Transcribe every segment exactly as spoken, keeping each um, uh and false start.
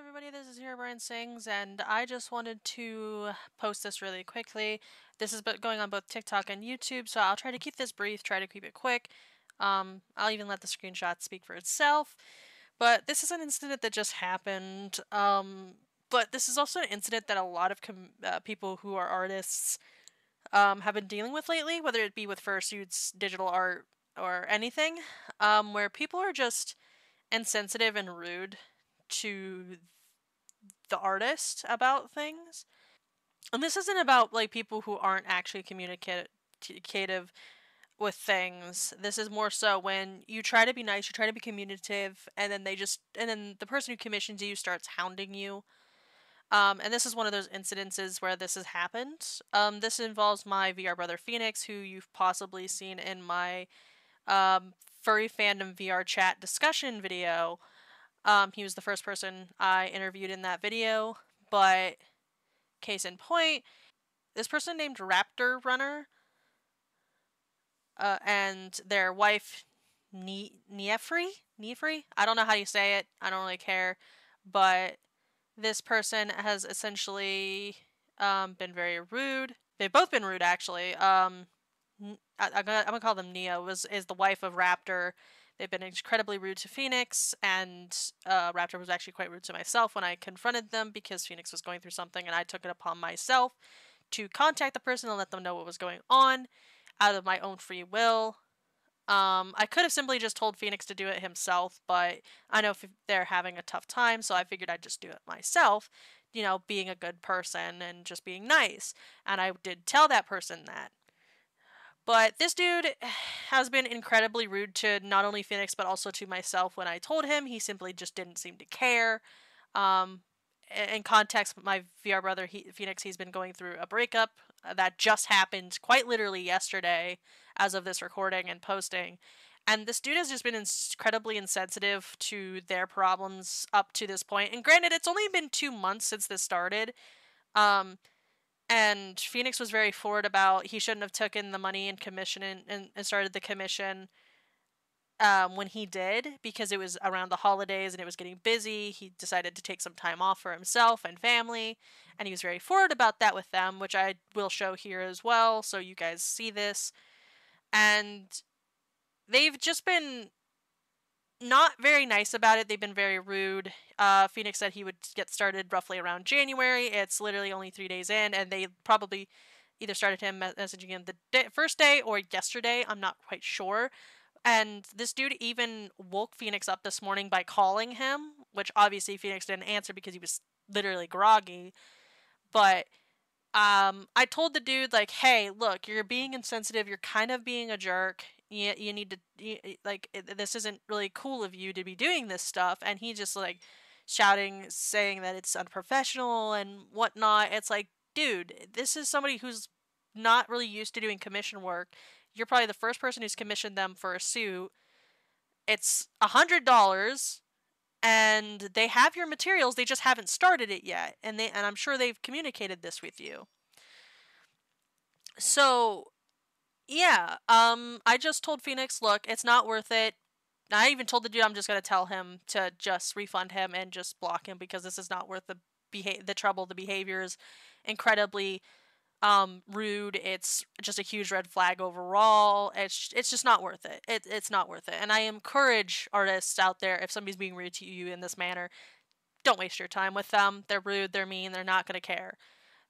Hello everybody, this is HerobrineSings, and I just wanted to post this really quickly. This is going on both TikTok and YouTube, so I'll try to keep this brief, try to keep it quick. Um, I'll even let the screenshot speak for itself. But this is an incident that just happened, um, but this is also an incident that a lot of com uh, people who are artists um, have been dealing with lately, whether it be with fursuits, digital art, or anything, um, where people are just insensitive and rude to the artist about things. And this isn't about like people who aren't actually communicative with things. This is more so when you try to be nice, you try to be communicative, and then they just and then the person who commissions you starts hounding you. Um, and this is one of those incidences where this has happened. Um, this involves my V R brother Phoenix, who you've possibly seen in my um, furry fandom V R chat discussion video. Um, he was the first person I interviewed in that video, but case in point, this person named Raptor Runner, uh, and their wife, ne Neafri? Neafri? I don't know how you say it, I don't really care, but this person has essentially, um, been very rude. They've both been rude, actually. Um, I I'm gonna, I'm gonna call them Neo, was, is the wife of Raptor. They've been incredibly rude to Phoenix, and uh, Raptor was actually quite rude to myself when I confronted them because Phoenix was going through something, and I took it upon myself to contact the person and let them know what was going on out of my own free will. Um, I could have simply just told Phoenix to do it himself, but I know they're having a tough time, so I figured I'd just do it myself, you know, being a good person and just being nice. And I did tell that person that. But this dude has been incredibly rude to not only Phoenix, but also to myself when I told him. He simply just didn't seem to care. Um, in context, my V R brother, he, Phoenix, he's been going through a breakup that just happened quite literally yesterday as of this recording and posting. And this dude has just been incredibly insensitive to their problems up to this point. And granted, it's only been two months since this started. Um... And Phoenix was very forward about he shouldn't have taken the money and commission and, and, and started the commission um, when he did, because it was around the holidays and it was getting busy. He decided to take some time off for himself and family, and he was very forward about that with them, which I will show here as well, so you guys see this. And they've just been not very nice about it. They've been very rude. Uh, Phoenix said he would get started roughly around January. It's literally only three days in, and they probably either started him messaging him the day, first day or yesterday. I'm not quite sure. And this dude even woke Phoenix up this morning by calling him, which obviously Phoenix didn't answer because he was literally groggy. But um, I told the dude, like, hey, look, you're being insensitive. You're kind of being a jerk. You, you need to, you, like, this isn't really cool of you to be doing this stuff. And he just, like, shouting, saying that it's unprofessional and whatnot. It's like, dude, this is somebody who's not really used to doing commission work. You're probably the first person who's commissioned them for a suit. It's a hundred dollars, and they have your materials. They just haven't started it yet. And they, and I'm sure they've communicated this with you. So... yeah, um, I just told Phoenix, look, it's not worth it. I even told the dude I'm just going to tell him to just refund him and just block him, because this is not worth the beha the trouble. The behavior is incredibly um, rude. It's just a huge red flag overall. It's, it's just not worth it. it. It's not worth it. And I encourage artists out there, if somebody's being rude to you in this manner, don't waste your time with them. They're rude. They're mean. They're not going to care.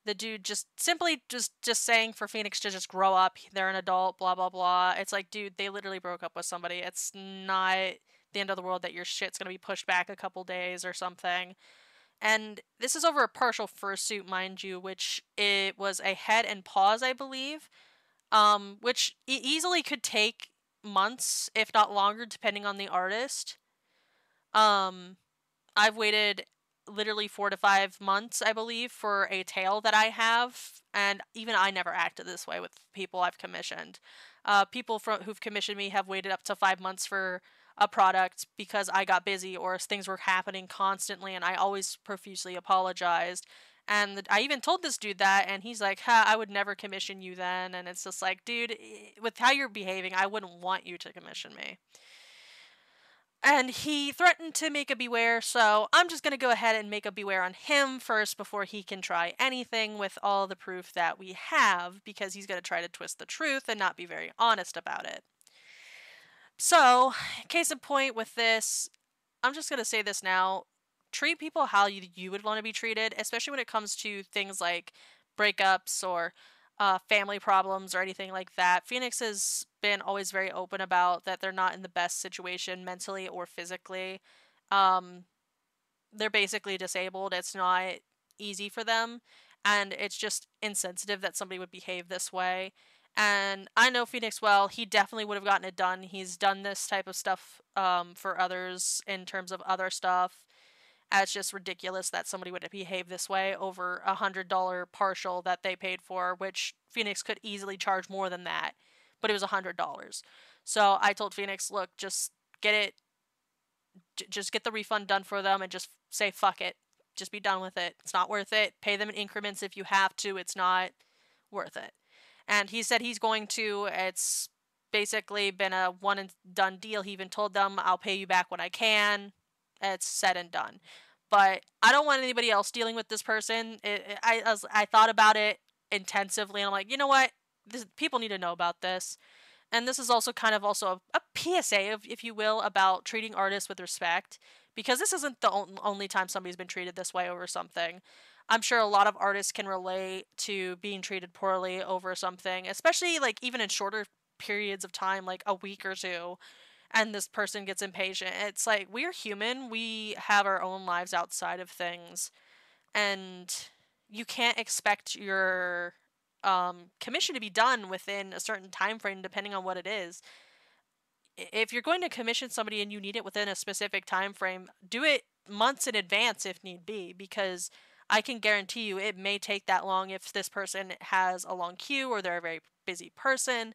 The dude just simply just just saying for Phoenix to just grow up. They're an adult, blah, blah, blah. It's like, dude, they literally broke up with somebody. It's not the end of the world that your shit's going to be pushed back a couple days or something. And this is over a partial fursuit, mind you, which it was a head and paws, I believe, um, which e easily could take months, if not longer, depending on the artist. Um, I've waited literally four to five months, I believe, for a tail that I have, and even I never acted this way with people I've commissioned. Uh, people from, who've commissioned me have waited up to five months for a product because I got busy or things were happening constantly, and I always profusely apologized. And I even told this dude that, and he's like, ha, I would never commission you then, and it's just like, dude, with how you're behaving, I wouldn't want you to commission me. And he threatened to make a beware, so I'm just going to go ahead and make a beware on him first before he can try anything with all the proof that we have, because he's going to try to twist the truth and not be very honest about it. So, case in point with this, I'm just going to say this now. Treat people how you, you would want to be treated, especially when it comes to things like breakups or uh, family problems or anything like that. Phoenix has been always very open about that they're not in the best situation mentally or physically. Um, they're basically disabled. It's not easy for them, and it's just insensitive that somebody would behave this way. And I know Phoenix well. He definitely would have gotten it done. He's done this type of stuff um, for others in terms of other stuff. It's just ridiculous that somebody would behave this way over a one hundred dollar partial that they paid for, which Phoenix could easily charge more than that, but it was one hundred dollars. So I told Phoenix, look, just get it, j just get the refund done for them and just say, fuck it. Just be done with it. It's not worth it. Pay them in increments if you have to. It's not worth it. And he said he's going to. It's basically been a one and done deal. He even told them, I'll pay you back when I can. It's said and done. But I don't want anybody else dealing with this person. It, it, I, I, was, I thought about it intensively, and I'm like, you know what? This, people need to know about this. And this is also kind of also a, a P S A, if, if you will, about treating artists with respect, because this isn't the on, only time somebody's been treated this way over something. I'm sure a lot of artists can relate to being treated poorly over something, especially like even in shorter periods of time, like a week or two. And this person gets impatient. It's like, we're human. We have our own lives outside of things. And you can't expect your um, commission to be done within a certain time frame, depending on what it is. If you're going to commission somebody and you need it within a specific time frame, do it months in advance if need be, because I can guarantee you it may take that long if this person has a long queue or they're a very busy person.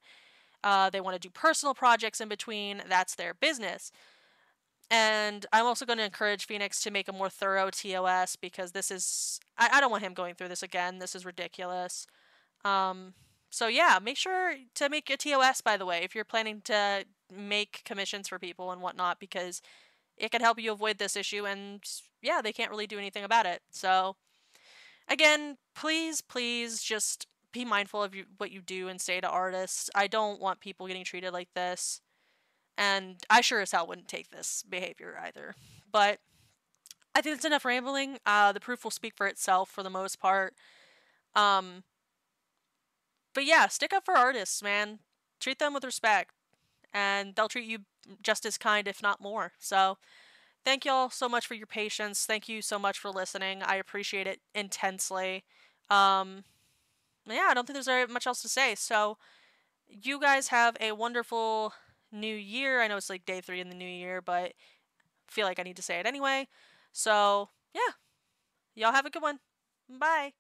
Uh, they want to do personal projects in between. That's their business. And I'm also going to encourage Phoenix to make a more thorough T O S, because this is, I, I don't want him going through this again. This is ridiculous. Um, so yeah, make sure to make a T O S, by the way, if you're planning to make commissions for people and whatnot, because it can help you avoid this issue. And yeah, they can't really do anything about it. So again, please, please just be mindful of you, what you do and say to artists. I don't want people getting treated like this. And I sure as hell wouldn't take this behavior either. But I think it's enough rambling. Uh, the proof will speak for itself for the most part. Um, but yeah, stick up for artists, man. Treat them with respect. And they'll treat you just as kind, if not more. So thank y'all so much for your patience. Thank you so much for listening. I appreciate it intensely. Um... Yeah, I don't think there's very much else to say. So you guys have a wonderful new year. I know it's like day three in the new year, but I feel like I need to say it anyway. So yeah, y'all have a good one. Bye.